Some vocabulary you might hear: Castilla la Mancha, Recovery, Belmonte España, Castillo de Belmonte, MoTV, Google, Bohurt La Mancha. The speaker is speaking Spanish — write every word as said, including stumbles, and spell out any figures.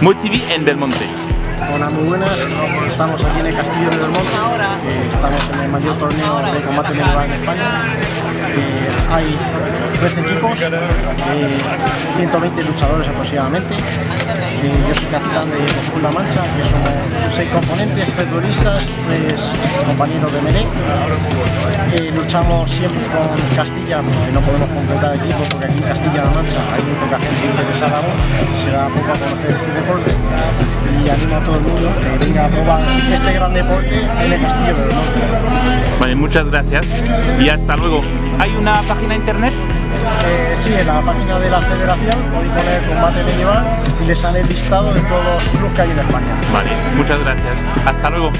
MoTV en Belmonte. Hola, muy buenas. Estamos aquí en el Castillo de Belmonte. Estamos en el mayor torneo de combate medieval en España. Hay trece equipos, ciento veinte luchadores aproximadamente. Yo soy capitán de Bohurt La Mancha, que somos seis componentes, tres duelistas, tres compañeros de melee. Luchamos siempre con Castilla, porque no podemos completar equipos, porque aquí en Castilla La Mancha hay muy poca gente interesada aún, se da poco a conocer este deporte. Y animo a todo el mundo que venga a probar este gran deporte en el Castillo de Belmonte. Vale, muchas gracias y hasta luego. ¿Hay una página internet? Eh, sí, en la página de la federación podéis poner combate medieval y les han listado de todos los clubes que hay en España. Vale, muchas gracias. Hasta luego.